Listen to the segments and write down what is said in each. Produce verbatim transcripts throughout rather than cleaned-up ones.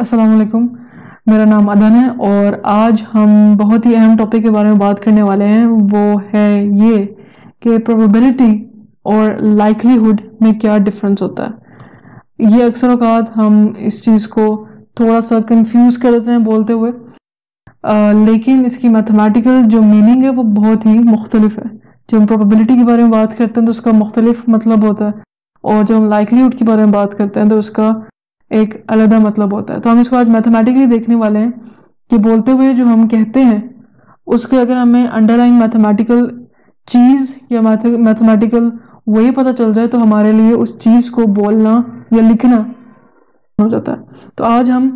अस्सलामुअलैकुम, मेरा नाम अदन है और आज हम बहुत ही अहम टॉपिक के बारे में बात करने वाले हैं। वो है ये कि प्रोबेबिलिटी और लाइक्लीहुड में क्या डिफरेंस होता है। ये अक्सर औक़ात हम इस चीज़ को थोड़ा सा कंफ्यूज कर देते हैं बोलते हुए, आ, लेकिन इसकी मैथमेटिकल जो मीनिंग है वो बहुत ही मुख्तलिफ है। जब हम प्रोबेबिलिटी के बारे में बात करते हैं तो उसका मुख्तलिफ मतलब होता है, और जब हम लाइक्लीहुड के बारे में बात करते हैं तो उसका एक अलग मतलब होता है। तो हम इसको आज मैथमेटिकली देखने वाले हैं कि बोलते हुए जो हम कहते हैं उसके अगर हमें अंडरलाइन मैथमेटिकल चीज़ या मैथमेटिकल वही पता चल जाए तो हमारे लिए उस चीज़ को बोलना या लिखना हो जाता है। तो आज हम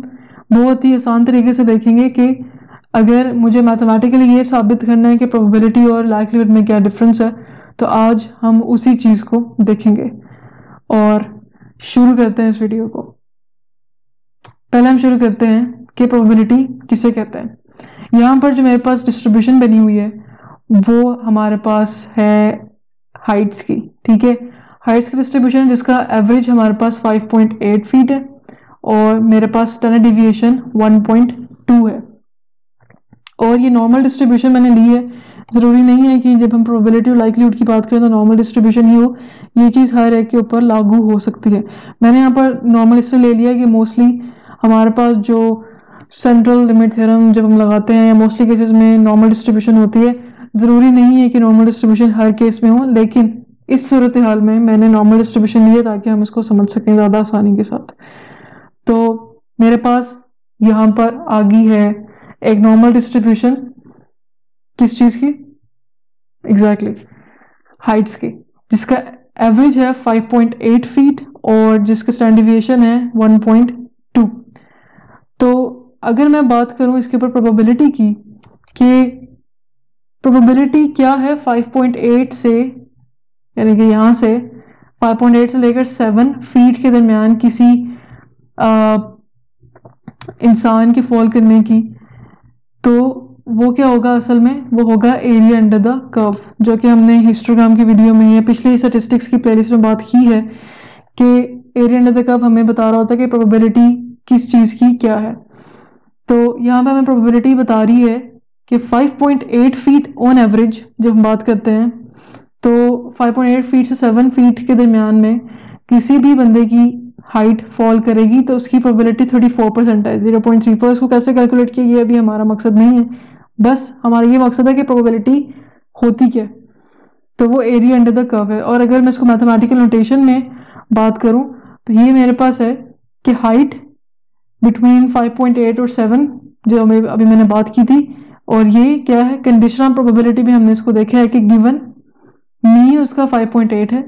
बहुत ही आसान तरीके से देखेंगे कि अगर मुझे मैथमेटिकली ये साबित करना है कि प्रोबेबिलिटी और लाइक्लीहुड में क्या डिफरेंस है, तो आज हम उसी चीज़ को देखेंगे और शुरू करते हैं इस वीडियो को। पहले हम शुरू करते हैं कि प्रोबेबिलिटी किसे कहते हैं। यहाँ पर जो मेरे पास डिस्ट्रीब्यूशन बनी हुई है वो हमारे पास है हाइट्स की, ठीक है। हाइट्स का डिस्ट्रीब्यूशन है जिसका एवरेज हमारे पास फाइव पॉइंट एट फीट है और मेरे पास standard deviation one point two है। और ये नॉर्मल डिस्ट्रीब्यूशन मैंने ली है। ज़रूरी नहीं है कि जब हम प्रोबेबिलिटी और लाइक्लीहुड की बात करें तो नॉर्मल डिस्ट्रीब्यूशन ही हो। ये चीज़ हर एक के ऊपर लागू हो सकती है। मैंने यहाँ पर नॉर्मल इससे ले लिया कि मोस्टली हमारे पास जो सेंट्रल लिमिट थ्योरम जब हम लगाते हैं या मोस्टली केसेस में नॉर्मल डिस्ट्रीब्यूशन होती है। ज़रूरी नहीं है कि नॉर्मल डिस्ट्रीब्यूशन हर केस में हो, लेकिन इस सूरत हाल में मैंने नॉर्मल डिस्ट्रीब्यूशन लिया ताकि हम इसको समझ सकें ज़्यादा आसानी के साथ। तो मेरे पास यहाँ पर आ गई है एक नॉर्मल डिस्ट्रीब्यूशन किस चीज़ की, एग्जैक्टली exactly. हाइट्स की, जिसका एवरेज है फाइव पॉइंट एट फीट और जिसका स्टैंडर्ड डिविएशन है वन पॉइंट टू। तो अगर मैं बात करूं इसके ऊपर प्रोबेबिलिटी की कि प्रोबेबिलिटी क्या है फाइव पॉइंट एट से, यानी कि यहाँ से फाइव पॉइंट एट से लेकर सेवन फीट के दरमियान किसी आ, इंसान के फॉल करने की, तो वो क्या होगा असल में, वो होगा एरिया अंडर द कर्व, जो कि हमने हिस्टोग्राम की वीडियो में या पिछली स्टैटिस्टिक्स की प्लेलिस्ट में बात की है कि एरिया अंडर द कर्व हमें बता रहा होता है कि प्रोबेबिलिटी किस चीज़ की क्या है। तो यहाँ पे हमें प्रोबेबिलिटी बता रही है कि five point eight feet on average जब हम बात करते हैं तो फाइव पॉइंट एट फीट से सेवन फीट के दरमियान में किसी भी बंदे की हाइट फॉल करेगी तो उसकी प्रोबेबिलिटी थर्टी फोर परसेंट है, जीरो पॉइंट थ्री फोर। इसको कैसे कैलकुलेट किया ये अभी हमारा मकसद नहीं है, बस हमारा ये मकसद है कि प्रोबेबिलिटी होती क्या, तो वो एरिया अंडर द कर्व है। और अगर मैं इसको मैथमेटिकल नोटेशन में बात करूँ तो ये मेरे पास है कि height between five point eight और सेवन जो हमें अभी मैंने बात की थी, और ये क्या है कंडीशनल प्रोबेबिलिटी में हमने इसको देखा है कि गिवन मीन उसका फाइव पॉइंट एट है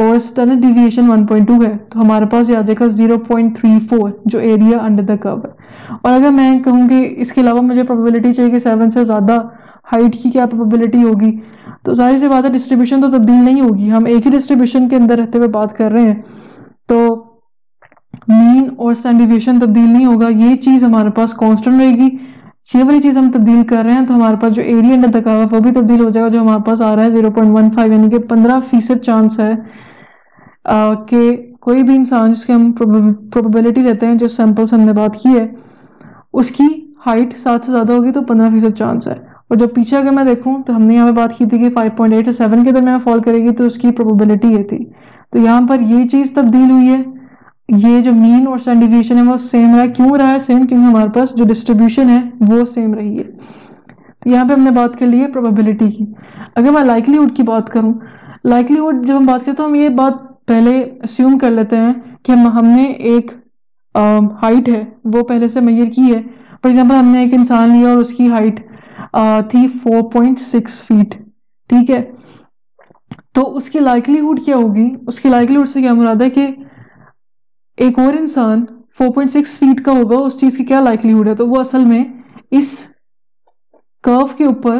और standard deviation one point two है, तो हमारे पास ये आ जाएगा जीरो पॉइंट थ्री फोर जो एरिया अंडर द कर्व है। और अगर मैं कहूँ कि इसके अलावा मुझे प्रोबेबिलिटी चाहिए कि सेवन से ज़्यादा हाइट की क्या प्रोबेबिलिटी होगी, तो सारी सी बात है डिस्ट्रीब्यूशन तो तब्दील नहीं होगी, हम एक ही डिस्ट्रीब्यूशन के अंदर रहते हुए बात कर रहे हैं, तो मीन और स्टैंडर्ड डिविएशन तब्दील नहीं होगा, ये चीज़ हमारे पास कांस्टेंट रहेगी। ये वाली चीज़ हम तब्दील कर रहे हैं तो हमारे पास जो एरिया अंडर द कर्व वो भी तब्दील हो जाएगा, जो हमारे पास आ रहा है जीरो पॉइंट वन फाइव, यानी कि पंद्रह फीसद चांस है कि कोई भी इंसान जिसके हम प्रोबेबिलिटी लेते हैं, जो सैम्पल से हमने बात की है, उसकी हाइट सात से ज़्यादा होगी तो पंद्रह फीसद चांस है। और जो पीछे अगर मैं देखूँ तो हमने यहाँ पर बात की थी कि फाइव पॉइंट एट से सेवन के दरमियान फॉल करेगी तो उसकी प्रोबेबिलिटी ये थी, तो यहाँ पर ये चीज़ तब्दील हुई है। ये जो मीन और स्टैंडर्ड डिविएशन है वो सेम रहा है। क्यों रहा है सेम? क्योंकि हमारे पास जो डिस्ट्रीब्यूशन है वो सेम रही है। तो यहाँ पे हमने बात कर ली है प्रोबेबिलिटी की। अगर मैं लाइक्लीहुड की बात करूँ, लाइक्लीहुड जब हम बात करते हैं हम ये बात पहले अस्यूम कर लेते हैं कि हम हमने एक हाइट है वो पहले से मेजर की है। फॉर एग्जाम्पल हमने एक इंसान लिया और उसकी हाइट थी फोर पॉइंट सिक्स फीट, ठीक है, तो उसकी लाइक्लीहुड क्या होगी? उसकी लाइक्लीहुड से क्या मुराद है कि एक और इंसान फोर पॉइंट सिक्स फीट का होगा, उस चीज़ की क्या लाइक्लीहुड है? तो वो असल में इस कर्व के ऊपर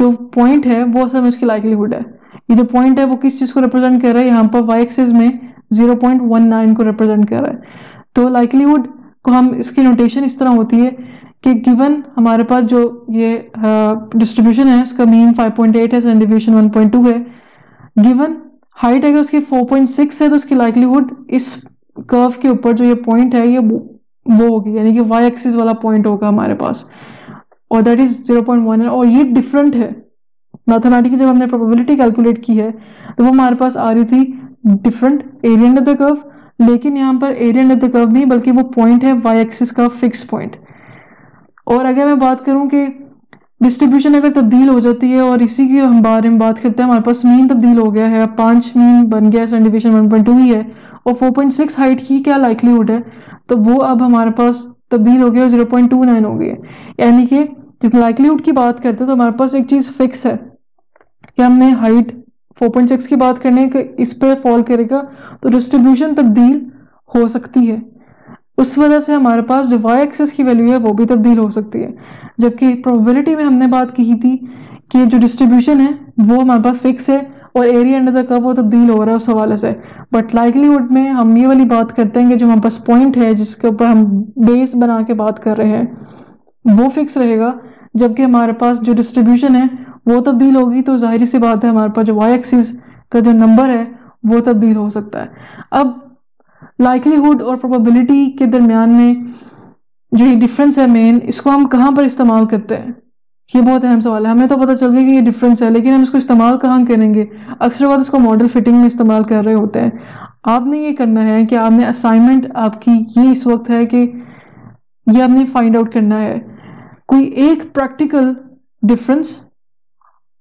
जो पॉइंट है वो असल में उसकी लाइक्लीहुड है। ये जो पॉइंट है वो किस चीज़ को रिप्रेजेंट कर रहा है? यहाँ पर वाई एक्सिस में जीरो पॉइंट वन नाइन को रिप्रेजेंट कर रहा है। तो लाइक्लीहुड को हम इसकी नोटेशन इस तरह होती है कि गिवन हमारे पास जो ये डिस्ट्रीब्यूशन uh, है उसका मीन फाइव पॉइंट एट है, standard deviation one point two है, गिवन हाइट अगर उसकी फोर पॉइंट सिक्स है तो उसकी लाइक्लीहुड इस कर्व के ऊपर जो ये पॉइंट है ये वो होगी, यानी कि वाई एक्सिस वाला पॉइंट होगा हमारे पास, और that is zero point one है, और ये डिफरेंट है। मैथमेटिकली जब हमने प्रोबेबिलिटी कैलकुलेट की है तो वो हमारे पास आ रही थी different area under the curve, लेकिन यहाँ पर एरिया अंडर द कर्व नहीं बल्कि वो पॉइंट है वाई एक्सिस का फिक्स पॉइंट। और अगर मैं बात करूँ कि डिस्ट्रीब्यूशन अगर तब्दील हो जाती है, और इसी की हम बारे में बात करते हैं, हमारे पास मीन तब्दील हो गया है, पाँच मीन बन गया है, standard deviation one point two ही है, और फोर पॉइंट सिक्स हाइट की क्या लाइक्लीहुड है, तो वो अब हमारे पास तब्दील हो गया और जीरो पॉइंट टू नाइन हो गई है। यानी कि जब लाइक्लीहुड की बात करते हैं तो हमारे पास एक चीज़ फिक्स है कि हमने हाइट फोर पॉइंट सिक्स की बात करने के इस पर फॉल करेगा तो डिस्ट्रीब्यूशन तब्दील हो सकती है, उस वजह से हमारे पास जो वाई एक्सेस की वैल्यू है वो भी तब्दील हो सकती है। जबकि प्रोबेबिलिटी में हमने बात की थी कि जो डिस्ट्रीब्यूशन है वो हमारे पास फिक्स है और एरिया अंडर द कर्व वो तब्दील हो रहा है उस हवाले से, बट लाइक्लीहुड में हम ये वाली बात करते हैं कि जो हमारे पास पॉइंट है जिसके ऊपर हम बेस बना के बात कर रहे हैं वो फिक्स रहेगा, जबकि हमारे पास जो डिस्ट्रीब्यूशन है वो तब्दील होगी तो जाहिर सी बात है हमारे पास जो वाई एक्सिस का जो नंबर है वो तब्दील हो सकता है। अब लाइक्लीहुड और प्रोबेबिलिटी के दरमियान में जो ये डिफरेंस है मेन, इसको हम कहाँ पर इस्तेमाल करते हैं, ये बहुत अहम सवाल है। हमें तो पता चल गया कि ये डिफरेंस है, लेकिन हम इसको इस्तेमाल कहाँ करेंगे? अक्सर बात इसको मॉडल फिटिंग में इस्तेमाल कर रहे होते हैं। आपने ये करना है कि आपने असाइनमेंट आपकी ये इस वक्त है कि ये आपने फाइंड आउट करना है कोई एक प्रैक्टिकल डिफरेंस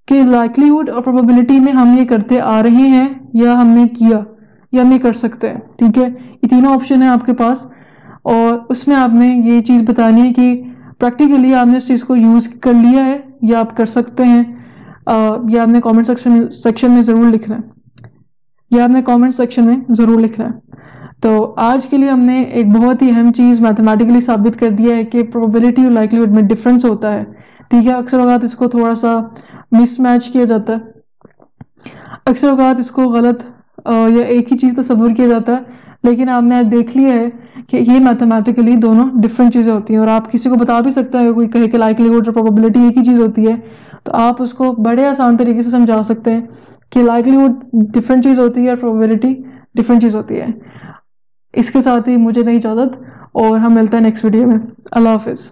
कि लाइक्लीहुड और प्रोबेबिलिटी में हम ये करते आ रहे हैं या हमने किया या हम ये कर सकते हैं। ठीक है, ये तीनों ऑप्शन है आपके पास, और उसमें आपने ये चीज़ बतानी है कि प्रैक्टिकली आपने इस चीज़ को यूज़ कर लिया है या आप कर सकते हैं, या आपने कमेंट सेक्शन सेक्शन में ज़रूर लिखना है, या आपने कमेंट सेक्शन में ज़रूर लिखना है। तो आज के लिए हमने एक बहुत ही अहम चीज़ मैथमेटिकली साबित कर दिया है कि प्रोबेबिलिटी और लाइक्लीहुड में डिफरेंस होता है। ठीक है, अक्सर अवत इसको थोड़ा सा मिसमैच किया जाता है, अक्सर अवत इसको गलत या एक ही चीज़ तस्वुर किया जाता है, लेकिन आपने आज देख लिया है कि ये मैथमेटिकली दोनों डिफरेंट चीज़ें होती हैं। और आप किसी को बता भी सकते हैं, कोई कहे कि लाइक्लीहुड और प्रोबेबिलिटी एक ही चीज़ होती है, तो आप उसको बड़े आसान तरीके से समझा सकते हैं कि लाइक्लीहुड डिफरेंट चीज़ होती है और प्रोबेबिलिटी डिफरेंट चीज़ होती है। इसके साथ ही मुझे नहीं इजाज़त, और हम मिलते हैं नेक्स्ट वीडियो में। अल्लाह हाफिज़।